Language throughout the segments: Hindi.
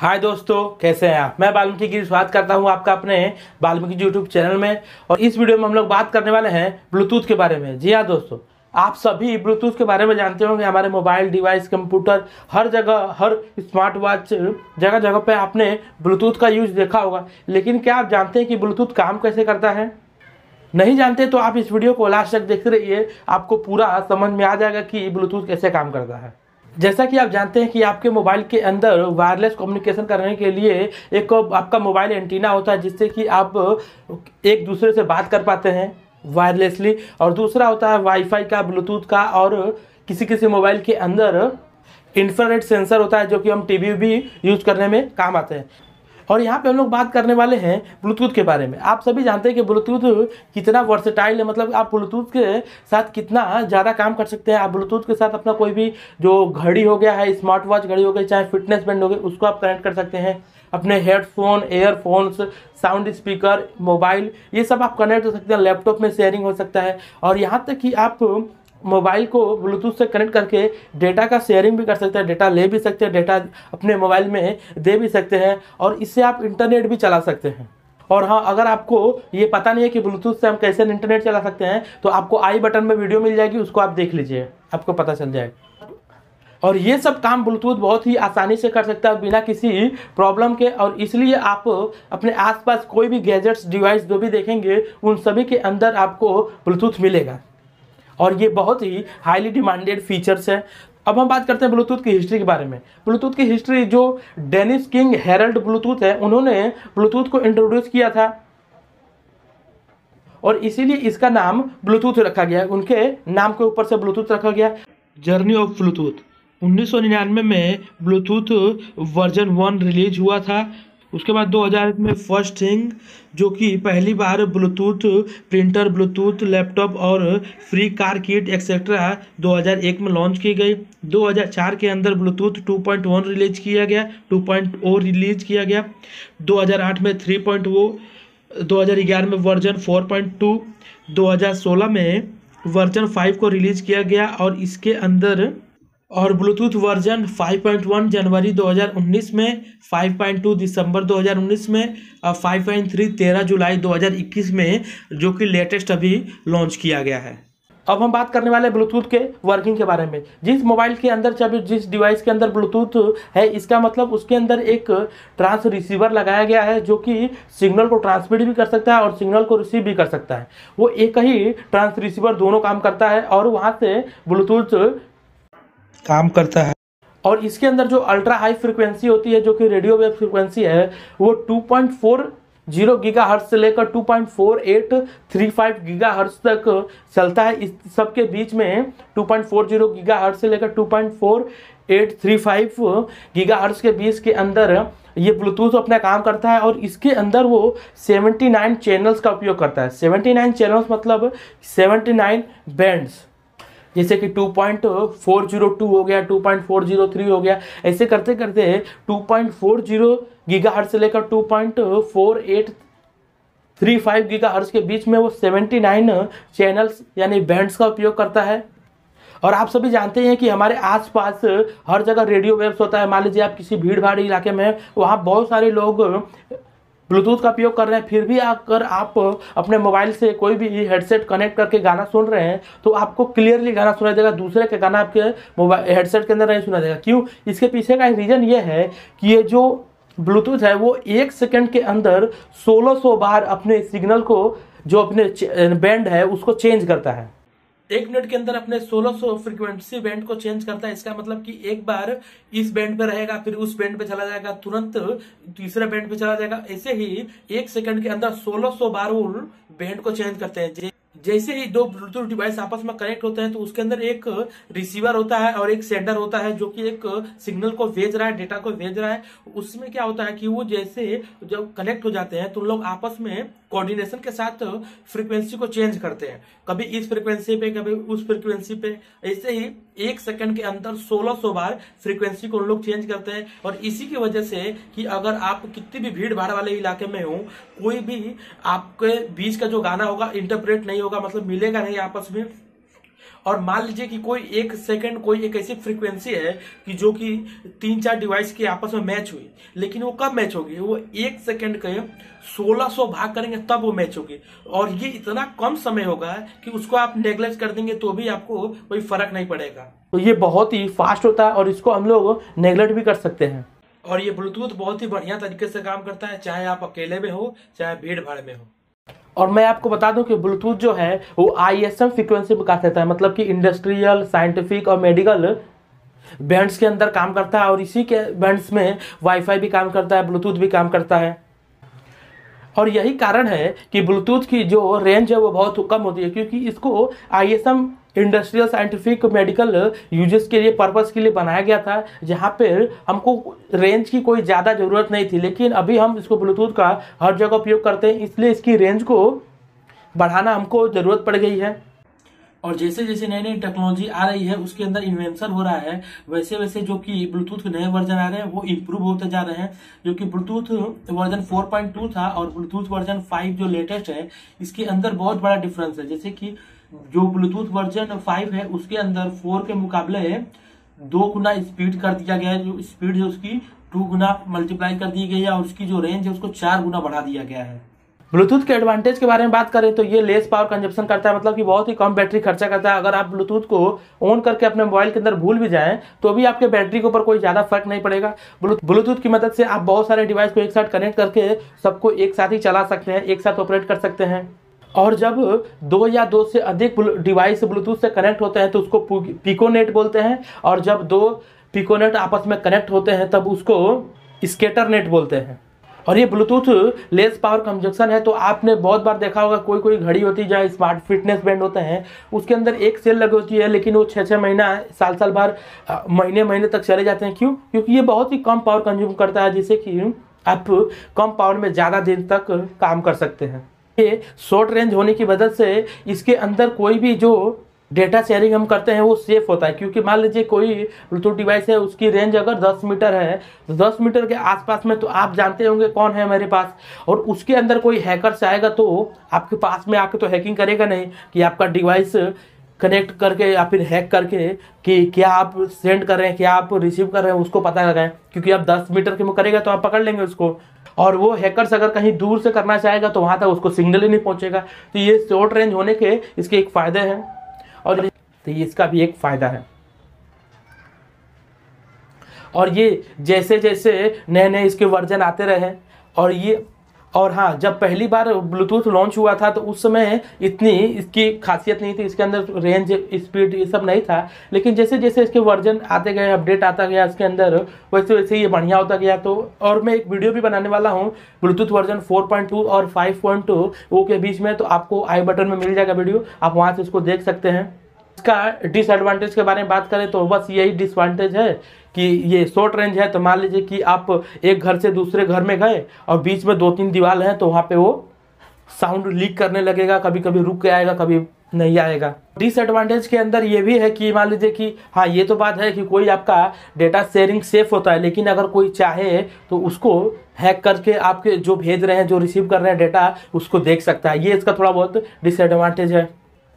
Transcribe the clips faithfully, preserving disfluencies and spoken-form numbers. हाय दोस्तों, कैसे हैं आप। मैं वाल्मीकि की बात करता हूं आपका अपने वाल्मीकि यूट्यूब चैनल में। और इस वीडियो में हम लोग बात करने वाले हैं ब्लूटूथ के बारे में। जी हां दोस्तों, आप सभी ब्लूटूथ के बारे में जानते होंगे। हमारे मोबाइल डिवाइस, कंप्यूटर, हर जगह, हर स्मार्ट वॉच, जगह जगह पे आपने ब्लूटूथ का यूज देखा होगा। लेकिन क्या आप जानते हैं कि ब्लूटूथ काम कैसे करता है? नहीं जानते तो आप इस वीडियो को लास्ट तक देखते रहिए, आपको पूरा समझ में आ जाएगा कि ब्लूटूथ कैसे काम करता है। जैसा कि आप जानते हैं कि आपके मोबाइल के अंदर वायरलेस कम्युनिकेशन करने के लिए एक आपका मोबाइल एंटीना होता है, जिससे कि आप एक दूसरे से बात कर पाते हैं वायरलेसली। और दूसरा होता है वाईफाई का, ब्लूटूथ का। और किसी किसी मोबाइल के अंदर इंफ्रारेड सेंसर होता है, जो कि हम टीवी भी यूज़ करने में काम आते हैं। और यहाँ पे हम लोग बात करने वाले हैं ब्लूटूथ के बारे में। आप सभी जानते हैं कि ब्लूटूथ कितना वर्सेटाइल है, मतलब आप ब्लूटूथ के साथ कितना ज़्यादा काम कर सकते हैं। आप ब्लूटूथ के साथ अपना कोई भी जो घड़ी हो गया है, स्मार्ट वॉच घड़ी हो गई, चाहे फिटनेस बैंड हो गई, उसको आप कनेक्ट कर सकते हैं। अपने headphone, earphones, sound speaker, mobile, ये सब आप कनेक्ट कर सकते हैं। लैपटॉप में शेयरिंग हो सकता है। और यहाँ तक कि आप मोबाइल को ब्लूटूथ से कनेक्ट करके डेटा का शेयरिंग भी कर सकते हैं, डेटा ले भी सकते हैं, डेटा अपने मोबाइल में दे भी सकते हैं। और इससे आप इंटरनेट भी चला सकते हैं। और हाँ, अगर आपको ये पता नहीं है कि ब्लूटूथ से हम कैसे इंटरनेट चला सकते हैं, तो आपको आई बटन में वीडियो मिल जाएगी, उसको आप देख लीजिए, आपको पता चल जाएगा। और ये सब काम ब्लूटूथ बहुत ही आसानी से कर सकता है, बिना किसी प्रॉब्लम के। और इसलिए आप अपने आसपास कोई भी गैजेट्स, डिवाइस जो भी देखेंगे, उन सभी के अंदर आपको ब्लूटूथ मिलेगा। और ये बहुत ही हाईली डिमांडेड फीचर्स है। अब हम बात करते हैं ब्लूटूथ की हिस्ट्री के बारे में। ब्लूटूथ की हिस्ट्री, जो डेनिस किंग हेरल्ड ब्लूटूथ है, उन्होंने ब्लूटूथ को इंट्रोड्यूस किया था और इसीलिए इसका नाम ब्लूटूथ रखा गया है। उनके नाम के ऊपर से ब्लूटूथ रखा गया। जर्नी ऑफ ब्लूटूथ, उन्नीस सौ निन्यानवे में ब्लूटूथ वर्जन वन रिलीज हुआ था। उसके बाद दो हज़ार एक में फर्स्ट थिंग, जो कि पहली बार ब्लूटूथ प्रिंटर, ब्लूटूथ लैपटॉप और फ्री कार किट एक्सेट्रा दो हज़ार एक में लॉन्च की गई। दो हज़ार चार के अंदर bluetooth two point one release किया गया, टू पॉइंट ज़ीरो रिलीज किया गया। दो हज़ार आठ में थ्री पॉइंट ज़ीरो, दो हज़ार ग्यारह में वर्जन फोर पॉइंट टू, दो हज़ार सोलह में वर्जन फाइव को रिलीज किया गया। और इसके अंदर और bluetooth version five point one जनवरी दो हज़ार उन्नीस में, फाइव पॉइंट टू दिसंबर दो हज़ार उन्नीस में, फाइव पॉइंट थ्री तेरह जुलाई दो हज़ार इक्कीस में, जो कि लेटेस्ट अभी लॉन्च किया गया है। अब हम बात करने वाले ब्लूटूथ के वर्किंग के बारे में। जिस मोबाइल के अंदर, चाहे जिस डिवाइस के अंदर ब्लूटूथ है, इसका मतलब उसके अंदर एक ट्रांस रिसीवर लगाया गया है, जो कि सिग्नल को ट्रांसमिट भी कर सकता है और सिग्नल को रिसीव भी कर सकता है। वो एक ही ट्रांस रिसीवर दोनों काम करता है और वहाँ से ब्लूटूथ काम करता है। और इसके अंदर जो अल्ट्रा हाई फ्रिक्वेंसी होती है, जो कि रेडियो वेव फ्रिक्वेंसी है, वो two point four zero gigahertz से लेकर two point four eight three five gigahertz तक चलता है। इस सब के बीच में two point four zero gigahertz से लेकर two point four eight three five gigahertz के बीच के अंदर ये ब्लूटूथ अपना काम करता है। और इसके अंदर वो सेवेंटी नाइन चैनल्स का उपयोग करता है। सेवेंटी नाइन चैनल्स मतलब सेवेंटी नाइन बैंड्स, जैसे कि two point four zero two हो गया, two point four zero three हो गया, ऐसे करते करते two point four zero gigahertz से लेकर two point four eight three five gigahertz के बीच में वो सेवेंटी नाइन चैनल्स यानी बैंड्स का उपयोग करता है। और आप सभी जानते हैं कि हमारे आसपास हर जगह रेडियो वेव्स होता है। मान लीजिए आप किसी भीड़ भाड़ इलाके में हैं, वहाँ बहुत सारे लोग ब्लूटूथ का उपयोग कर रहे हैं, फिर भी अगर आप अपने मोबाइल से कोई भी हेडसेट कनेक्ट करके गाना सुन रहे हैं, तो आपको क्लियरली गाना सुना देगा, दूसरे का गाना आपके मोबाइल हेडसेट के अंदर नहीं सुना देगा। क्यों? इसके पीछे का रीज़न ये है कि ये जो ब्लूटूथ है, वो एक सेकंड के अंदर सोलह सौ बार अपने सिग्नल को, जो अपने बैंड है, उसको चेंज करता है। एक मिनट के अंदर अपने सोलह सौ फ्रीक्वेंसी बैंड को चेंज करता है। इसका मतलब कि एक बार इस बैंड पे रहेगा, फिर उस बैंड पे चला जाएगा, तुरंत तीसरे बैंड पे चला जाएगा। ऐसे ही एक सेकंड के अंदर सोलह सौ बार वो बैंड को चेंज करते हैं। जैसे ही दो ब्लूटूथ डिवाइस आपस में कनेक्ट होते हैं, तो उसके अंदर एक रिसीवर होता है और एक सेंडर होता है, जो कि एक सिग्नल को भेज रहा है, डेटा को भेज रहा है। उसमें क्या होता है कि वो जैसे जब कनेक्ट हो जाते हैं, तो लोग आपस में कोऑर्डिनेशन के साथ फ्रीक्वेंसी को चेंज करते हैं, कभी इस फ्रीक्वेंसी पे, कभी उस फ्रीक्वेंसी पे। ऐसे ही एक सेकंड के अंदर सोलह सौ बार फ्रीक्वेंसी को उन लोग चेंज करते हैं। और इसी की वजह से कि अगर आप कितनी भी भीड़ भाड़ वाले इलाके में हो, कोई भी आपके बीच का जो गाना होगा इंटरप्रेट नहीं होगा, मतलब मिलेगा नहीं आपस में। और मान लीजिए कि कोई एक सेकंड कोई एक ऐसी फ्रीक्वेंसी है कि जो कि तीन चार डिवाइस की आपस में मैच हुई, लेकिन वो कब मैच होगी, वो एक सेकंड के सोलह सौ भाग करेंगे तब वो मैच होगी। और ये इतना कम समय होगा कि उसको आप नेग्लेक्ट कर देंगे तो भी आपको कोई फर्क नहीं पड़ेगा। तो ये बहुत ही फास्ट होता है और इसको हम लोग नेग्लेक्ट भी कर सकते हैं। और ये ब्लूटूथ बहुत ही बढ़िया तरीके से काम करता है, चाहे आप अकेले में हो चाहे भीड़ भाड़ में हो। और मैं आपको बता दूं कि ब्लूटूथ जो है वो आई एस एम फ्रीक्वेंसी में काम करता है, मतलब कि इंडस्ट्रियल, साइंटिफिक और मेडिकल बैंड्स के अंदर काम करता है। और इसी के बैंड्स में वाईफाई भी काम करता है, ब्लूटूथ भी काम करता है। और यही कारण है कि ब्लूटूथ की जो रेंज है वो बहुत कम होती है, क्योंकि इसको I S M industrial, scientific, medical uses के लिए, पर्पस के लिए बनाया गया था, जहाँ पर हमको रेंज की कोई ज़्यादा ज़रूरत नहीं थी। लेकिन अभी हम इसको ब्लूटूथ का हर जगह उपयोग करते हैं, इसलिए इसकी रेंज को बढ़ाना हमको ज़रूरत पड़ गई है। और जैसे जैसे नई नई टेक्नोलॉजी आ रही है, उसके अंदर इन्वेंशन हो रहा है, वैसे वैसे जो कि ब्लूटूथ के नए वर्जन आ रहे हैं वो इम्प्रूव होते जा रहे हैं। जो कि bluetooth version four point two था और ब्लूटूथ वर्जन फाइव जो लेटेस्ट है, इसके अंदर बहुत बड़ा डिफरेंस है। जैसे कि जो ब्लूटूथ वर्जन फाइव है उसके अंदर फोर के मुकाबले दो गुना स्पीड कर दिया गया है, जो स्पीड है उसकी टू गुना मल्टीप्लाई कर दी गई है और उसकी जो रेंज है उसको चार गुना बढ़ा दिया गया है। ब्लूटूथ के एडवांटेज के बारे में बात करें तो ये लेस पावर कंजप्शन करता है, मतलब कि बहुत ही कम बैटरी खर्चा करता है। अगर आप ब्लूटूथ को ऑन करके अपने मोबाइल के अंदर भूल भी जाएं तो भी आपके बैटरी के ऊपर कोई ज़्यादा फर्क नहीं पड़ेगा। ब्लूटूथ की मदद से आप बहुत सारे डिवाइस को एक साथ कनेक्ट करके सबको एक साथ ही चला सकते हैं, एक साथ ऑपरेट कर सकते हैं। और जब दो या दो से अधिक डिवाइस ब्लूटूथ से कनेक्ट होते हैं तो उसको पिकोनेट बोलते हैं, और जब दो पिकोनेट आपस में कनेक्ट होते हैं तब उसको स्केटर नेट बोलते हैं। और ये ब्लूटूथ लेस पावर कंजप्शन है, तो आपने बहुत बार देखा होगा कोई कोई घड़ी होती है जहाँ स्मार्ट फिटनेस बैंड होते हैं, उसके अंदर एक सेल लगी होती है, लेकिन वो छः छः महीना, साल साल भर, महीने महीने तक चले जाते हैं। क्यों? क्योंकि ये बहुत ही कम पावर कंज्यूम करता है, जिससे कि आप कम पावर में ज़्यादा दिन तक काम कर सकते हैं। ये शॉर्ट रेंज होने की वजह से इसके अंदर कोई भी जो डेटा शेयरिंग हम करते हैं वो सेफ़ होता है, क्योंकि मान लीजिए कोई ब्लूटूथ डिवाइस है, उसकी रेंज अगर दस मीटर है तो दस मीटर के आसपास में तो आप जानते होंगे कौन है मेरे पास, और उसके अंदर कोई हैकर्स आएगा तो आपके पास में आके तो हैकिंग करेगा नहीं कि आपका डिवाइस कनेक्ट करके या फिर हैक करके कि क्या आप सेंड कर रहे हैं, क्या आप रिसीव कर रहे हैं, उसको पता लगाएं, क्योंकि आप दस मीटर के में करेगा तो आप पकड़ लेंगे उसको। और वो हैकर्स अगर कहीं दूर से करना चाहेगा तो वहाँ तक उसको सिग्नल ही नहीं पहुँचेगा। तो ये शॉर्ट रेंज होने के इसके एक फ़ायदे हैं और तो इसका भी एक फ़ायदा है। और ये जैसे जैसे नए नए इसके वर्जन आते रहे, और ये और हाँ, जब पहली बार ब्लूटूथ लॉन्च हुआ था तो उस समय इतनी इसकी खासियत नहीं थी, इसके अंदर रेंज, स्पीड ये सब नहीं था। लेकिन जैसे जैसे इसके वर्जन आते गए, अपडेट आता गया इसके अंदर, वैसे वैसे ये बढ़िया होता गया। तो और मैं एक वीडियो भी बनाने वाला हूँ bluetooth version four point two और फाइव पॉइंट टू वो के बीच में, तो आपको आई बटन में मिल जाएगा वीडियो, आप वहाँ से उसको देख सकते हैं। इसका डिसएडवांटेज के बारे में बात करें तो बस यही डिसएडवांटेज है कि ये शॉर्ट रेंज है। तो मान लीजिए कि आप एक घर से दूसरे घर में गए और बीच में दो तीन दीवार हैं, तो वहाँ पे वो साउंड लीक करने लगेगा, कभी कभी रुक के आएगा, कभी नहीं आएगा। डिसएडवांटेज के अंदर ये भी है कि मान लीजिए कि हाँ, ये तो बात है कि कोई आपका डेटा शेयरिंग सेफ होता है, लेकिन अगर कोई चाहे तो उसको हैक करके आपके जो भेज रहे हैं, जो रिसीव कर रहे हैं डेटा, उसको देख सकता है। ये इसका थोड़ा बहुत डिसएडवांटेज है।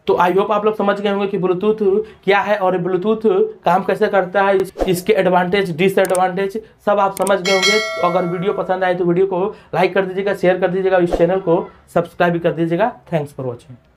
तो आई होप आप लोग समझ गए होंगे कि ब्लूटूथ क्या है और ब्लूटूथ काम कैसे करता है, इसके एडवांटेज, डिसएडवांटेज सब आप समझ गए होंगे। तो अगर वीडियो पसंद आए तो वीडियो को लाइक कर दीजिएगा, शेयर कर दीजिएगा, इस चैनल को सब्सक्राइब भी कर दीजिएगा। Thanks for watching.